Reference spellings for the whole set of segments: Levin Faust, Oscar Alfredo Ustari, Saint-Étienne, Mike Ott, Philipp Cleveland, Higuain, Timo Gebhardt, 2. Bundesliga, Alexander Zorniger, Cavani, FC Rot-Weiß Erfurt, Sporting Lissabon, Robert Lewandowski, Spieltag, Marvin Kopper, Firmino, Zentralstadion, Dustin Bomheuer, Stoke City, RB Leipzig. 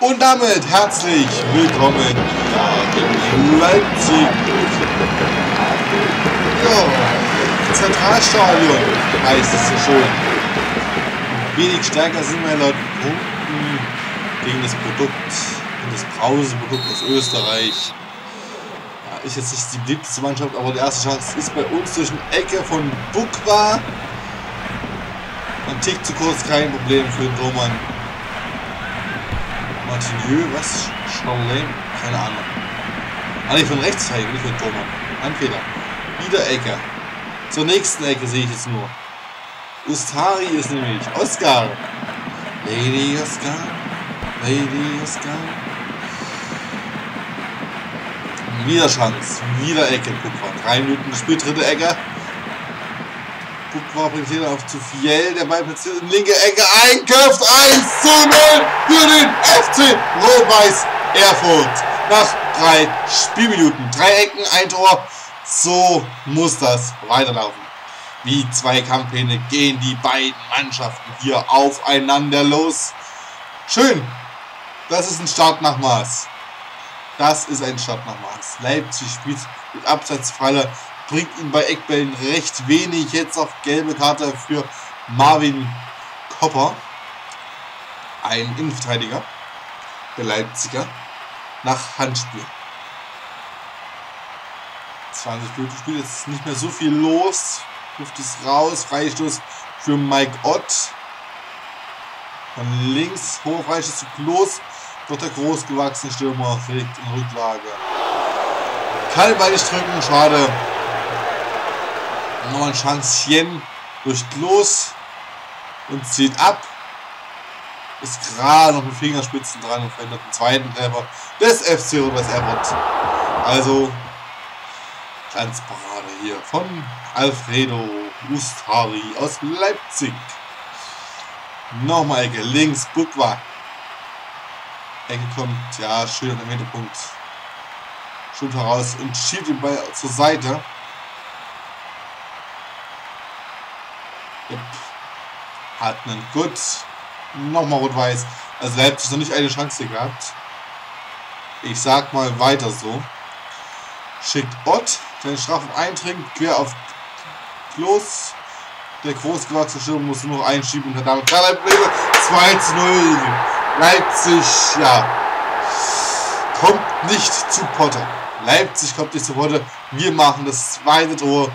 Und damit herzlich willkommen in Leipzig. Ja, Zentralstadion heißt es schon. Wenig stärker sind wir laut Punkten gegen das Produkt, das Brauseprodukt aus Österreich. Ja, ist jetzt nicht die beliebteste Mannschaft, aber der erste Chance ist bei uns durch eine Ecke von Bukwa. Ein Tick zu kurz, kein Problem für den Tormann. Martinieu, was? Schaulein? Keine Ahnung. Ah, nicht von rechts, nicht von Thomas. Ein Fehler. Wieder Ecke. Zur nächsten Ecke sehe ich jetzt nur. Ustari ist nämlich. Oscar. Lady Oscar. Lady Oscar. Wieder Chance. Wieder Ecke. Guck mal. 3 Minuten gespielt. Dritte Ecke. Guck mal, bringt hier auf zu viel. Der Ball platziert in linke Ecke. Einköpft. 1:0 für den FC Rot-Weiß Erfurt. Nach 3 Spielminuten. 3 Ecken, ein Tor. So muss das weiterlaufen. Wie zwei Kampfhähne gehen die beiden Mannschaften hier aufeinander los. Schön. Das ist ein Start nach Maß. Das ist ein Start nach Maß. Leipzig spielt mit Abseitsfalle. Bringt ihn bei Eckbällen recht wenig. Jetzt auf gelbe Karte für Marvin Kopper. Ein Innenverteidiger. Der Leipziger. Nach Handspiel. 20 Minuten Spiel. Jetzt ist nicht mehr so viel los. Luft ist raus. Freistoß für Mike Ott. Von links. Hoher Freistoß zu Klos. Dort der großgewachsene Stürmer liegt in Rücklage. Kann beide drücken. Schade. Noch ein Chancchen durch Klos und zieht ab. Ist gerade noch mit Fingerspitzen dran und verändert den zweiten Treffer des FC Rot-Weiß Erfurt. Also Glanzparade hier von Alfredo Ustari aus Leipzig. Nochmal Ecke links, Bukwa. Ecke kommt, ja, schön an den Mittelpunkt. Schön heraus und schiebt den Ball zur Seite. Hat einen gut. Nochmal Rot-Weiß. Also Leipzig noch nicht eine Chance gehabt. Ich sag mal weiter so. Schickt Ott, der den Strafraum eintrinkt, quer auf Klos. Der großgewachsene Stürmer muss nur noch einschieben und hat damit keine Probleme. 2:0. Leipzig, ja, kommt nicht zu Potter. Leipzig kommt nicht zu Potter. Wir machen das zweite Tor.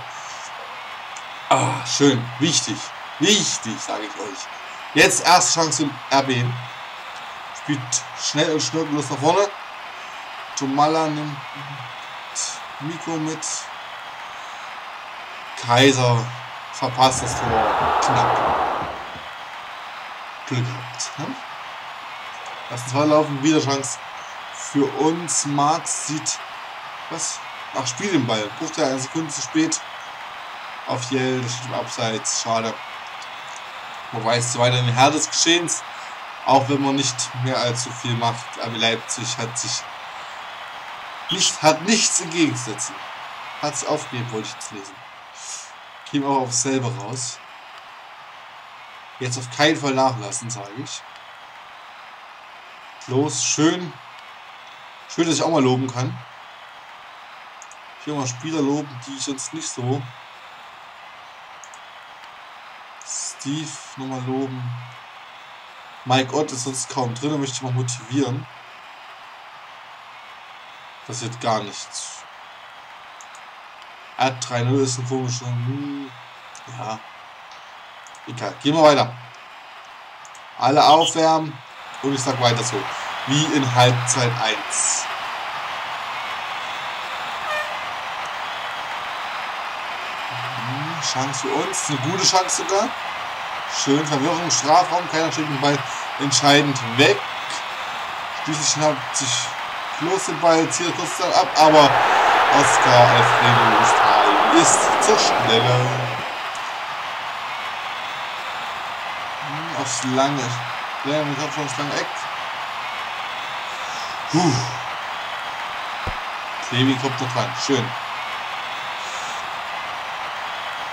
Ah, schön. Wichtig. Wichtig, sage ich euch. Jetzt erste Chance im RB. Spielt schnell und schnörkellos nach vorne. Tomala nimmt Miko mit. Kaiser verpasst das Tor. Knapp. Glück gehabt. Ne? Lassen zwei laufen. Wieder Chance für uns. Marx sieht. Was? Ach, spielt den Ball. Guckt er 1 Sekunde zu spät. Auf Jell, das steht im Abseits, schade. Wobei es so weiter in den Herd des Geschehens, auch wenn man nicht mehr allzu viel macht. Aber Leipzig hat nichts entgegensetzen. Hat es aufgegeben, wollte ich jetzt lesen. Käme auch aufs selbe raus. Jetzt auf keinen Fall nachlassen, sage ich. Los, schön. Schön, dass ich auch mal loben kann. Ich will mal Spieler loben, die ich sonst nicht so. Steve nochmal loben. Mike Ott ist sonst kaum drin, da möchte ich mal motivieren. Passiert gar nichts. Ad 3:0 ist ein komischer. Ja. Egal, gehen wir weiter. Alle aufwärmen und ich sag weiter so. Wie in Halbzeit 1. Chance für uns, eine gute Chance sogar. Schön, Verwirrung, Strafraum, keiner steht den Ball entscheidend weg. Schließlich schnappt sich Klos den Ball, zielt kurz dann ab, aber Oscar Alfredo Ustari ist zur Stelle. Aufs lange, ich hab schon aufs lange Eck. Klevi kommt noch dran, schön.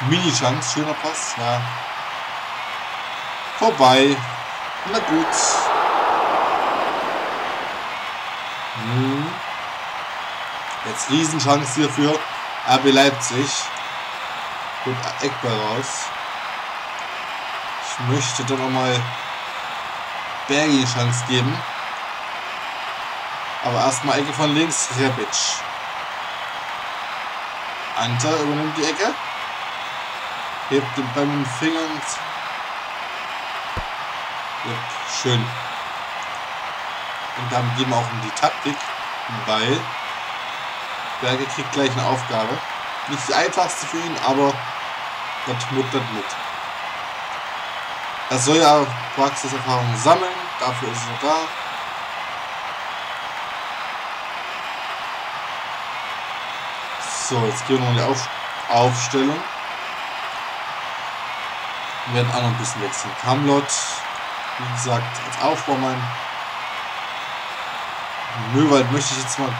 Mini-Chance, schöner Pass, ja. Vorbei. Na gut. Jetzt Riesenchance hier für RB Leipzig. Gut, Eckball raus. Ich möchte da nochmal Bergi eine Chance geben. Aber erstmal Ecke von links, Rebic. Anta übernimmt die Ecke. Hebt den Ball mit den Fingern. Ja, schön. Und damit gehen wir auch in die Taktik, weil Berge kriegt gleich eine Aufgabe. Nicht die einfachste für ihn, aber das Mut, das Mut. Er soll ja Praxiserfahrung sammeln, dafür ist er da. So, jetzt gehen wir noch in die Aufstellung. Wir werden auch noch ein bisschen wechseln. Kamlot, wie gesagt, als Aufbaumann. Möwald möchte ich jetzt mal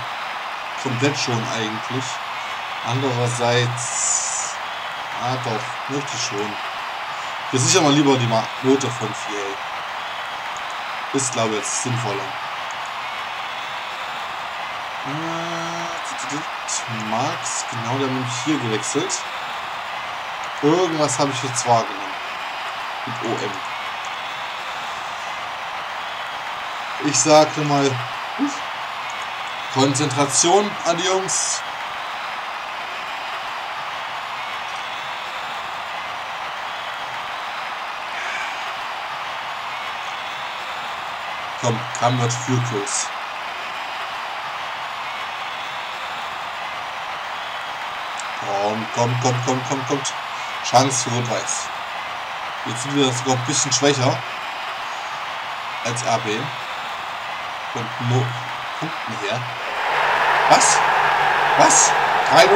komplett schon eigentlich. Andererseits, ah doch, möchte ich schon. Wir sichern mal lieber die Note von 4. Ist, glaube ich, jetzt sinnvoller. Marx, genau, der hat hier gewechselt. Irgendwas habe ich hier zwar genommen. Mit OM. Ich sage mal, Konzentration an die Jungs. Komm, Kammert für Kurs. Komm. Chance für Rot-Weiß. Jetzt sind wir sogar ein bisschen schwächer als RB. Und nur Punkten her. Was? 3-0?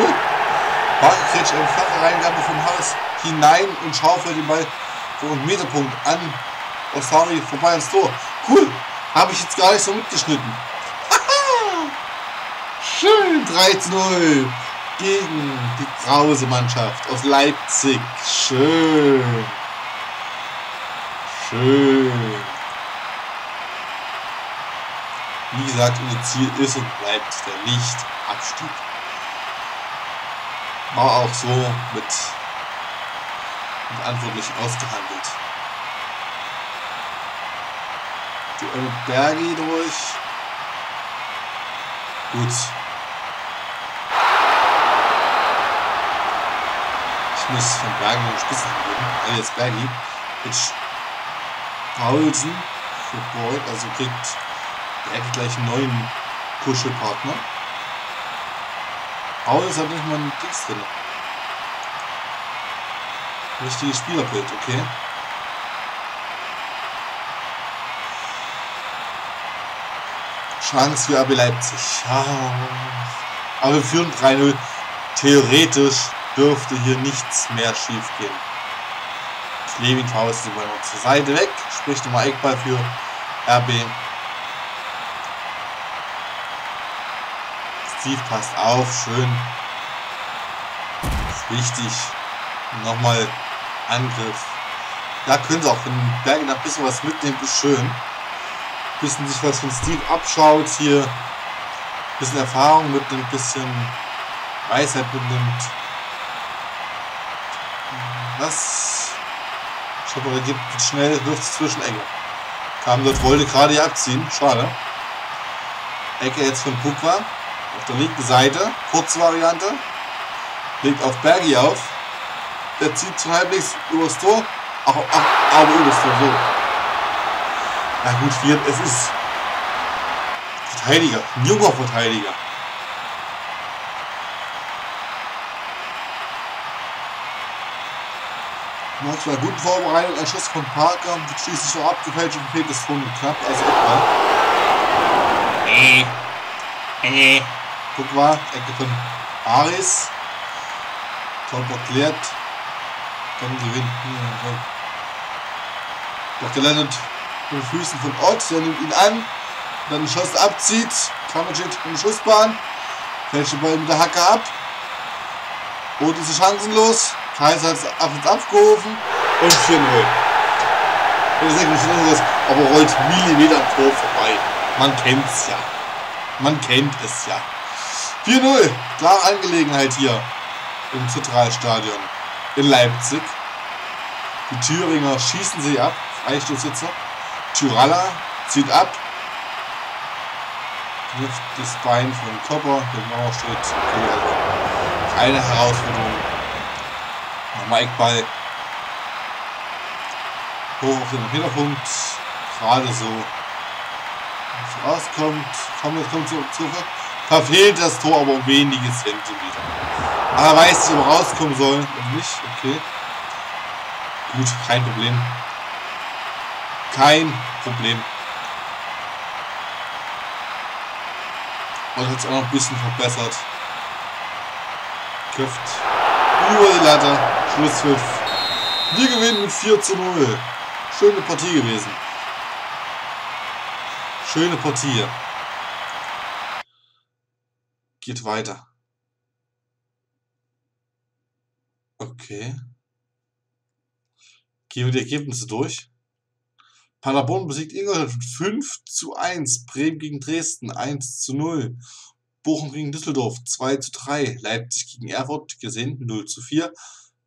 Barkic im flache Reingabe vom Haus hinein und schaufelt den Ball vom Meterpunkt an. Osari vorbei ans Tor. Cool, habe ich jetzt gar nicht so mitgeschnitten. Schön, 3-0 gegen die krause Mannschaft aus Leipzig. Schön. Wie gesagt, unser Ziel ist und bleibt der Nicht-Abstieg. War auch so mit verantwortlich ausgehandelt. Die Bergi durch. Gut. Ich muss von Bergi noch einen Spitznamen geben. Also jetzt Bergi. Jetzt Paulsen für Boyd. Also kriegt der gleich einen neuen Kuschelpartner. Paulsen hat nicht mal einen Dings drin. Richtiges Spielerbild, okay. Chance für RB Leipzig. Ja. Aber wir führen 3-0. Theoretisch dürfte hier nichts mehr schief gehen. Levin Faust sogar noch zur Seite weg. Sprich nochmal Eckball für RB. Steve passt auf. Schön. Das ist wichtig. Nochmal Angriff. Da können sie auch, wenn Bergen ein bisschen was mitnehmen, ist schön. Bisschen sich was von Steve abschaut, hier bisschen Erfahrung mitnimmt, bisschen Weisheit mitnimmt. Was? Schöpperer gibt schnell, wirft es zwischen Ecke. Kam dort, wollte gerade hier abziehen, schade. Ecke jetzt von Pukwa, auf der linken Seite, kurze Variante. Legt auf Bergi auf. Der zieht zu halbwegs übers Tor, aber übers Tor, so. Na gut, es ist Verteidiger, ein junger Verteidiger. Macht mal guten Vorbereitung, ein Schuss von Parker, wird schließlich auch abgefälscht und fehlt es schon knapp, also Eckball. Guck mal, Ecke von Aris. Tor erklärt. Dann gewinnt. Doch der landet mit den Füßen von Ott, der nimmt ihn an, dann den Schuss abzieht, Kramicic in die Schussbahn, fälscht den Ball mit der Hacke ab, Ott ist chancenlos, Kaiser hat es abgerufen und 4-0. Aber rollt Millimeter am Tor vorbei, man kennt's ja. Man kennt es ja. 4-0. Klare Angelegenheit hier im Zentralstadion in Leipzig. Die Thüringer schießen sie ab. Freistoß jetzt noch. Tyralla zieht ab. Knüpft das Bein von Kopper. Der Mauer steht. Okay, also keine Herausforderung. Nochmal Eckball. Hoch auf den Hinterpunkt. Gerade so. Rauskommt. Kommt zurück. Verfehlt das Tor, aber um wenige Zentimeter. Aber er weiß nicht, ob er rauskommen soll. Und nicht. Okay. Gut, kein Problem. Kein Problem. Und hat es auch noch ein bisschen verbessert. Köpft über die Latte. Schlusspfiff. Wir gewinnen mit 4:0. Schöne Partie gewesen. Schöne Partie. Geht weiter. Okay. Gehen wir die Ergebnisse durch. Paderborn besiegt Ingolstadt 5:1. Bremen gegen Dresden 1:0. Bochum gegen Düsseldorf 2:3. Leipzig gegen Erfurt, gesehen 0:4.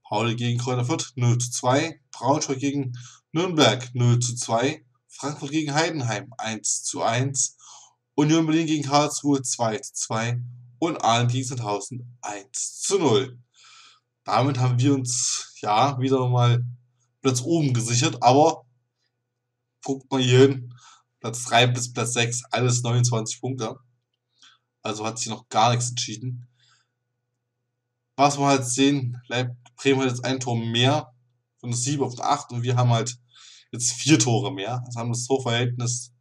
Pauli gegen Kräuter Fürth 0:2. Braunschweig gegen Nürnberg 0:2. Frankfurt gegen Heidenheim 1:1. Union Berlin gegen Karlsruhe 2:2. Und Aalen gegen Sandhausen 1:0. Damit haben wir uns ja wieder mal Platz oben gesichert, aber guckt mal hier hin, Platz 3 bis Platz 6, alles 29 Punkte. Also hat sich noch gar nichts entschieden. Was wir halt sehen, Bremen hat jetzt ein Tor mehr, von 7 auf 8, und wir haben halt jetzt 4 Tore mehr. Also haben das Torverhältnis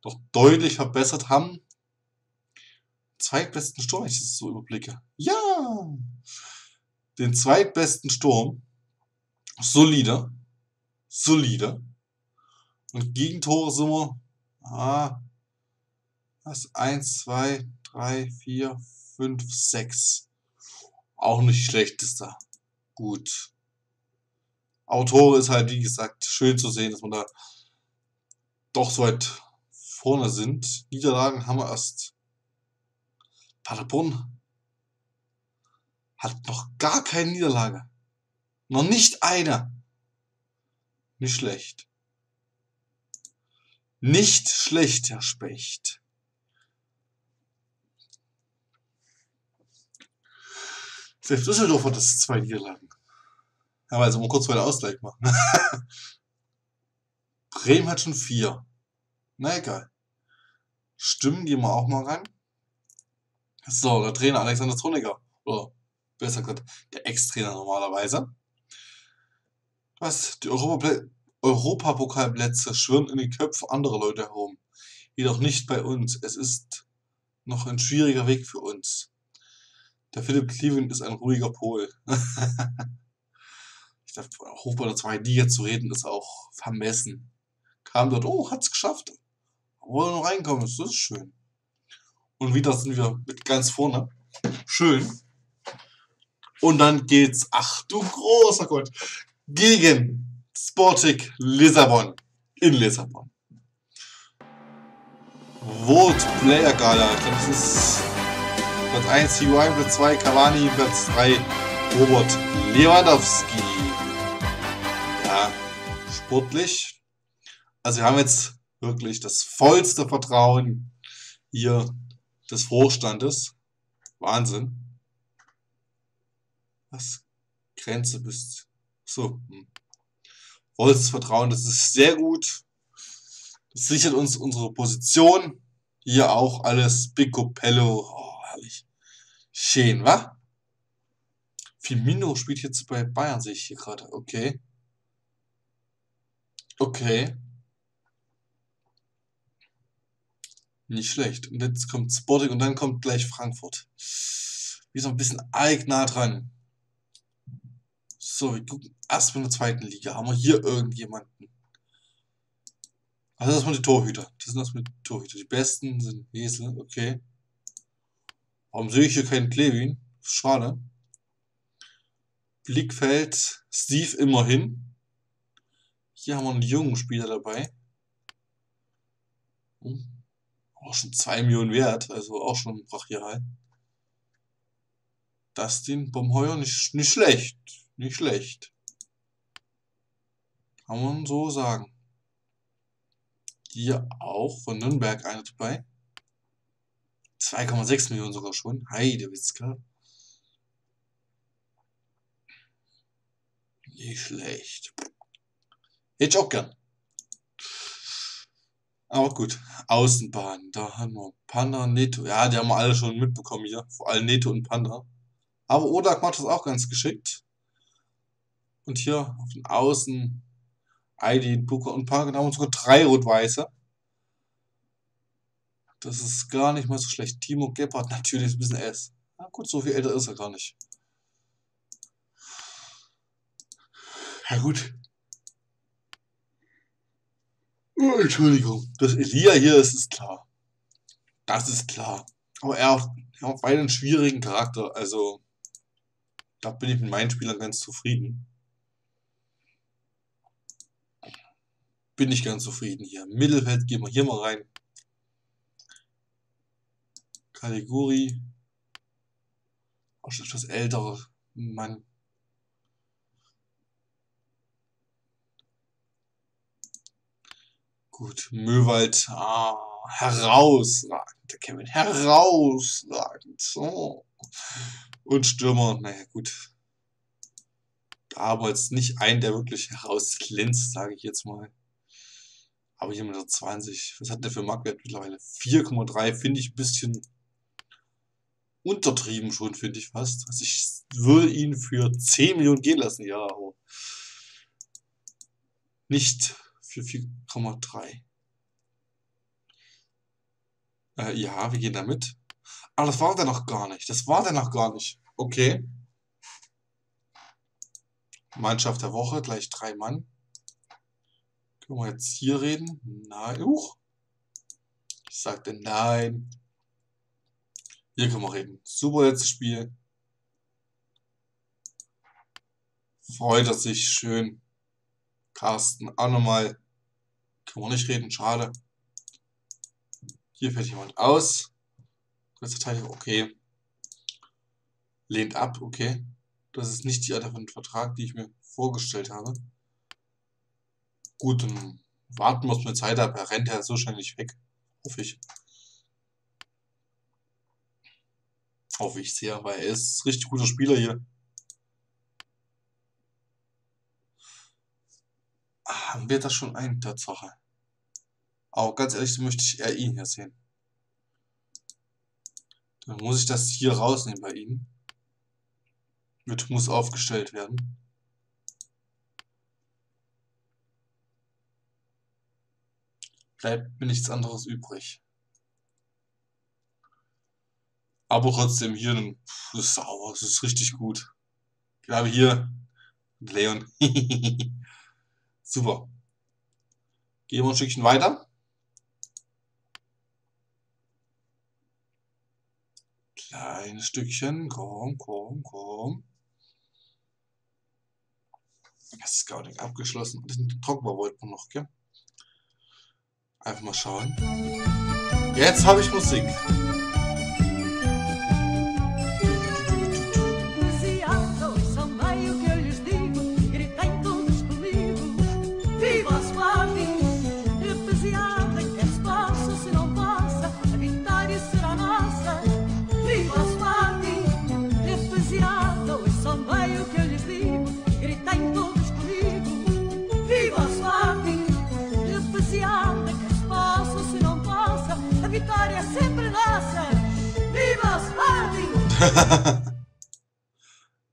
doch deutlich verbessert, haben zweitbesten Sturm, wenn ich das so überblicke. Ja! Den zweitbesten Sturm. Solide. Solide. Und Gegentore sind wir. Das 1, 2, 3, 4, 5, 6. Auch nicht schlechtester. Gut. Autore ist halt, wie gesagt, schön zu sehen, dass man da doch so weit vorne sind. Niederlagen haben wir erst. Paderborn hat noch gar keine Niederlage. Noch nicht eine. Nicht schlecht. Nicht schlecht, Herr Specht. Selbst Düsseldorf hat das 2 Niederlagen. Ja, aber also mal kurz weiter Ausgleich machen. Bremen hat schon 4. Na egal. Stimmen, gehen wir auch mal rein. So, der Trainer Alexander Zorniger. Oder besser gesagt, der Ex-Trainer normalerweise. Was? Die Europapokalplätze schwirren in den Köpfen anderer Leute herum. Jedoch nicht bei uns. Es ist noch ein schwieriger Weg für uns. Der Philipp Cleveland ist ein ruhiger Pol. Ich dachte, hoch bei der 2. Liga zu reden, ist auch vermessen. Kam dort, oh, hat's geschafft. Wollen noch reinkommen, das ist schön. Und wieder sind wir mit ganz vorne. Schön. Und dann geht's, ach du großer Gott, gegen Sporting Lissabon in Lissabon. Vote Player Gala. Ich glaube, das ist Platz 1 Higuain, Platz 2 Cavani, Platz 3 Robert Lewandowski. Ja, sportlich. Also wir haben jetzt wirklich das vollste Vertrauen hier des Vorstandes. Wahnsinn. Was? Grenze bist. So. Volles Vertrauen, das ist sehr gut. Das sichert uns unsere Position. Hier auch alles picopello. Oh, herrlich. Schön, wa? Firmino spielt jetzt bei Bayern, sehe ich hier gerade. Okay. Okay. Nicht schlecht. Und jetzt kommt Sporting und dann kommt gleich Frankfurt. Wie so ein bisschen eigennah dran. So, wir gucken erst mal in der 2. Liga. Haben wir hier irgendjemanden? Also, das sind die Torhüter. Das sind erstmal die Torhüter. Die besten sind Esel, okay. Warum sehe ich hier keinen Klevin? Schade. Blickfeld, Steve immerhin. Hier haben wir einen jungen Spieler dabei. auch schon 2 Millionen wert, also auch schon brachial. Dustin Bomheuer, nicht schlecht. Nicht schlecht. Kann man so sagen. Hier auch von Nürnberg einer dabei. 2,6 Millionen sogar schon. Heidewitzka. Nicht schlecht. Hätte ich auch gern. Aber gut, Außenbahn, da haben wir Panda, Neto. Ja, die haben wir alle schon mitbekommen hier. Vor allem Neto und Panda. Aber Odak macht das auch ganz geschickt. Und hier auf den Außen, Aydin, Buka und Park. Da haben wir sogar 3 Rot-Weiße. Das ist gar nicht mal so schlecht. Timo Gebhardt, natürlich ist ein bisschen S. Na gut, so viel älter ist er gar nicht. Ja gut. Oh, Entschuldigung, das Elia hier ist klar. Das ist klar. Aber er hat beide einen schwierigen Charakter. Also, da bin ich mit meinen Spielern ganz zufrieden. Bin ich ganz zufrieden hier. Mittelfeld gehen wir hier mal rein. Caliguri. Auch schon etwas älterer Mann. Gut, Möwald, herausragend, der Kevin, herausragend, so. Und Stürmer, naja gut, da haben wir jetzt nicht einen, der wirklich herausglänzt, sage ich jetzt mal. Aber hier mit der 20, was hat der für Marktwert mittlerweile? 4,3, finde ich ein bisschen untertrieben schon, finde ich fast. Also ich würde ihn für 10 Millionen gehen lassen, ja, aber nicht für 4,3. Ja, wir gehen damit. Aber das war der noch gar nicht. Das war der noch gar nicht. Okay. Mannschaft der Woche, gleich 3 Mann. Können wir jetzt hier reden? Nein. Ich sagte nein. Hier können wir reden. Super letztes Spiel. Freut er sich schön. Carsten, auch nochmal. Können wir nicht reden, schade. Hier fällt jemand aus. Letzter Teil, okay. Lehnt ab, okay. Das ist nicht die Art von Vertrag, die ich mir vorgestellt habe. Gut, dann warten wir uns mit Zeit ab. Er rennt ja so schnell nicht weg. Hoffe ich. Hoffe ich sehr, weil er ist ein richtig guter Spieler hier. Haben wir das schon eine Tatsache? Aber ganz ehrlich, so möchte ich eher ihn hier sehen. Dann muss ich das hier rausnehmen bei ihm. Mit muss aufgestellt werden. Bleibt mir nichts anderes übrig. Aber trotzdem hier, das ist sauber, das ist richtig gut. Ich glaube hier, Leon. Super. Gehen wir ein Stückchen weiter. Kleines Stückchen. Komm, komm, komm. Das ist gar nicht abgeschlossen. Das ist ein Trockenbau, wollten wir noch, gell? Einfach mal schauen. Jetzt habe ich Musik.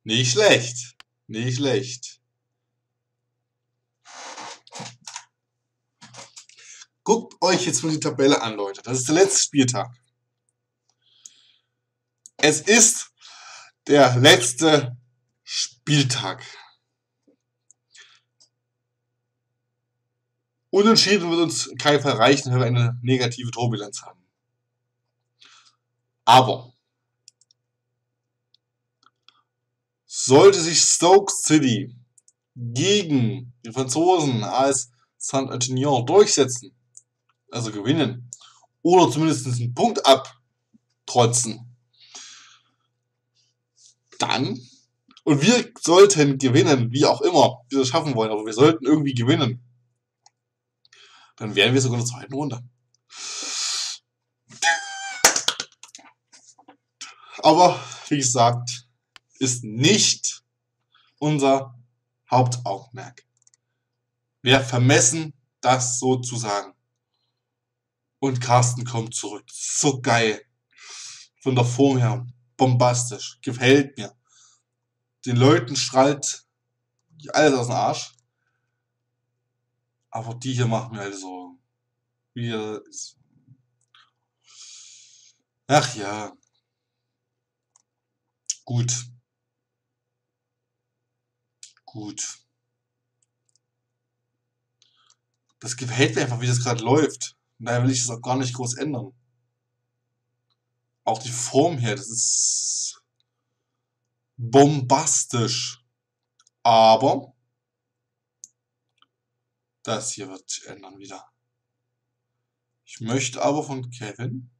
Nicht schlecht. Nicht schlecht. Guckt euch jetzt mal die Tabelle an, Leute. Das ist der letzte Spieltag. Es ist der letzte Spieltag. Unentschieden wird uns in keinem Fall reichen, wenn wir eine negative Torbilanz haben. Aber sollte sich Stoke City gegen den Franzosen als Saint-Étienne durchsetzen, also gewinnen, oder zumindest einen Punkt abtrotzen, dann, und wir sollten gewinnen, wie auch immer wir das schaffen wollen, aber wir sollten irgendwie gewinnen, dann wären wir sogar in der zweiten Runde. Aber, wie gesagt, ist nicht unser Hauptaugenmerk. Wir vermessen das sozusagen. Und Carsten kommt zurück. So geil. Von der Form her. Bombastisch. Gefällt mir. Den Leuten strahlt alles aus dem Arsch. Aber die hier machen wir also. Wir. Ach ja. Gut. Gut. Das gefällt mir einfach, wie das gerade läuft. Und daher will ich das auch gar nicht groß ändern. Auch die Form hier, das ist bombastisch. Aber das hier wird sich ändern wieder. Ich möchte aber von Kevin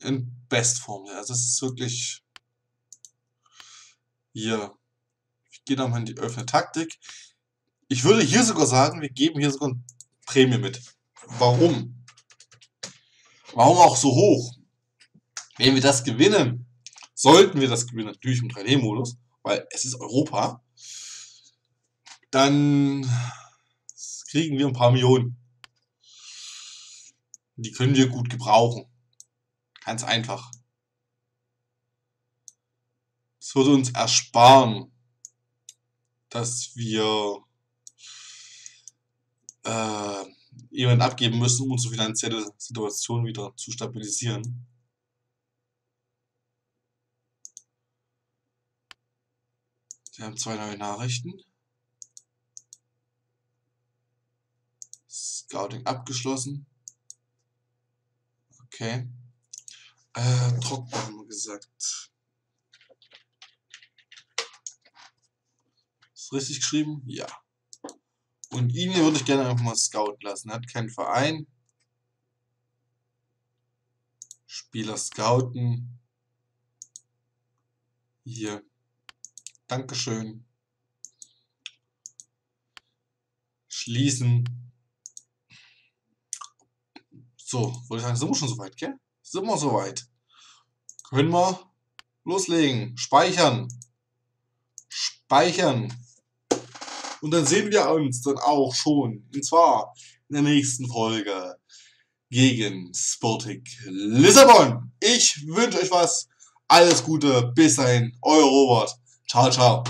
in Bestform. Also es ist wirklich hier. Ich gehe nochmal in die öffne Taktik. Ich würde hier sogar sagen, wir geben hier sogar eine Prämie mit. Warum? Warum auch so hoch? Wenn wir das gewinnen, sollten wir das gewinnen, natürlich im 3D-Modus, weil es ist Europa, dann kriegen wir ein paar Millionen. Die können wir gut gebrauchen. Ganz einfach. Es würde uns ersparen, dass wir jemanden abgeben müssen, um unsere finanzielle Situation wieder zu stabilisieren. Wir haben zwei neue Nachrichten. Scouting abgeschlossen. Okay. Trocken haben wir gesagt. Ist richtig geschrieben? Ja. Und ihn hier würde ich gerne einfach mal scouten lassen. Er hat keinen Verein. Spieler scouten. Hier. Dankeschön. Schließen. So, wollte ich sagen, sind wir schon soweit, gell? Sind wir soweit? Können wir loslegen. Speichern. Speichern. Und dann sehen wir uns dann auch schon. Und zwar in der nächsten Folge gegen Sporting Lissabon. Ich wünsche euch was. Alles Gute. Bis dahin. Euer Robert. Ciao, ciao.